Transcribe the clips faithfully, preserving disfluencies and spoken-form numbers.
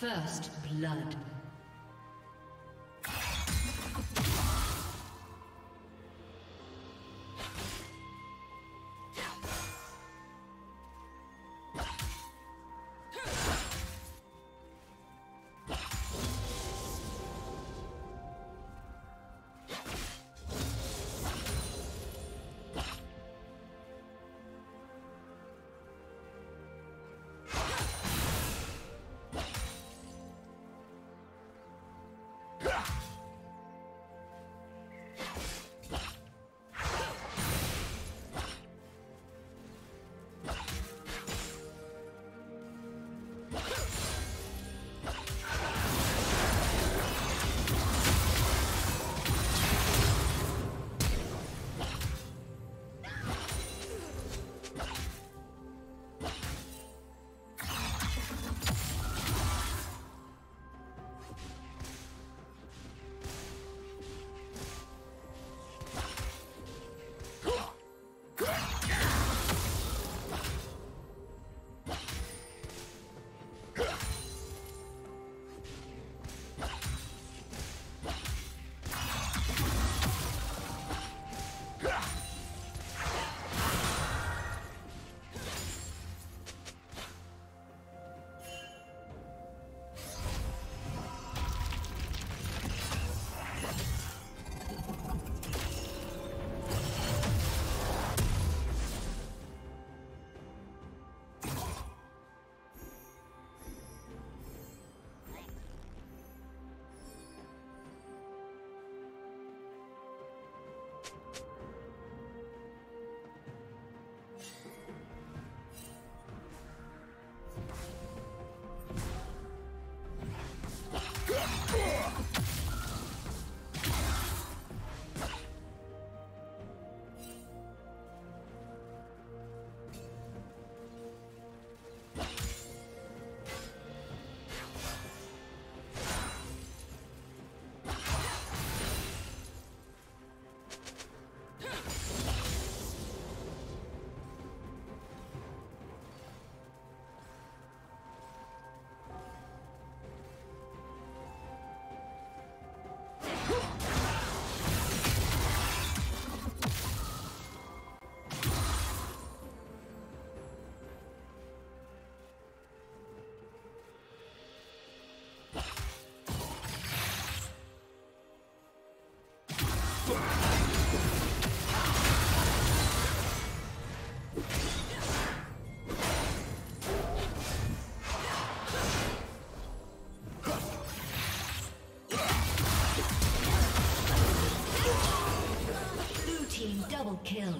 First blood. Kill.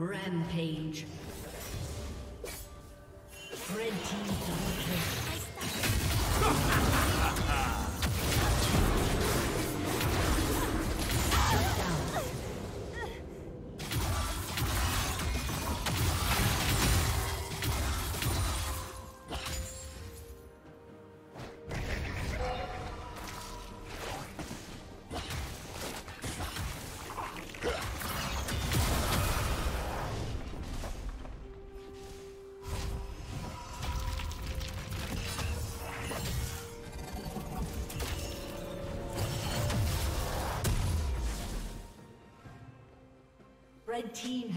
Rampage. Red team double Red team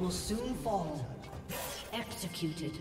Will soon fall. Executed.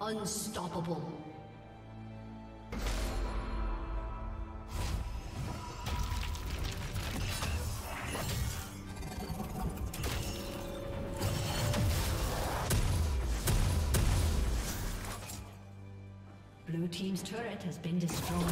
Unstoppable. Blue team's turret has been destroyed.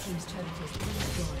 Seems turret has been destroyed.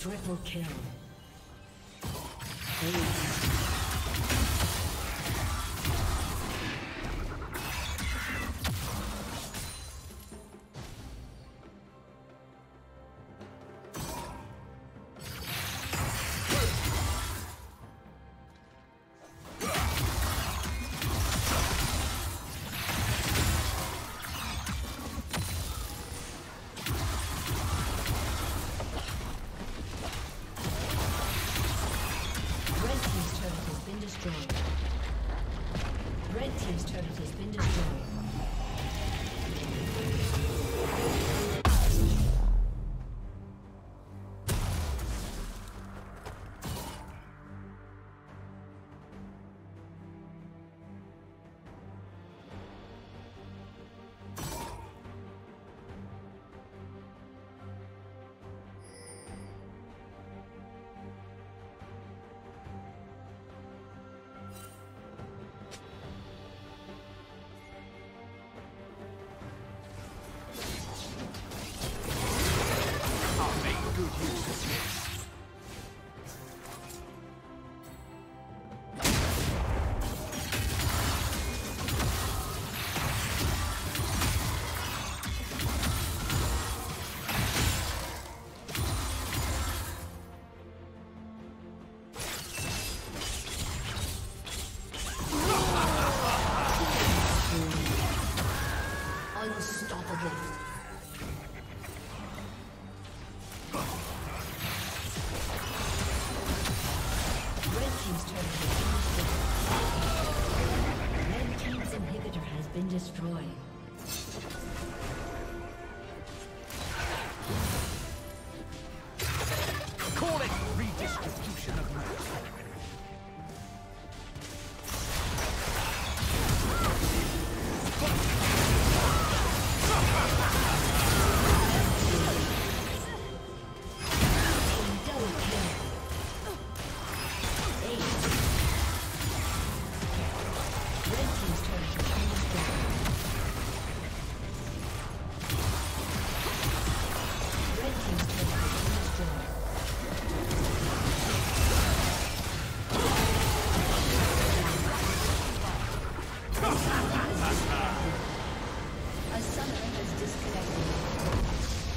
Triple kill. Hey.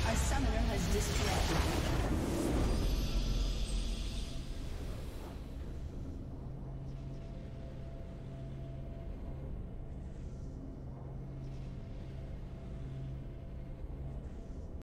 A summoner has disconnected.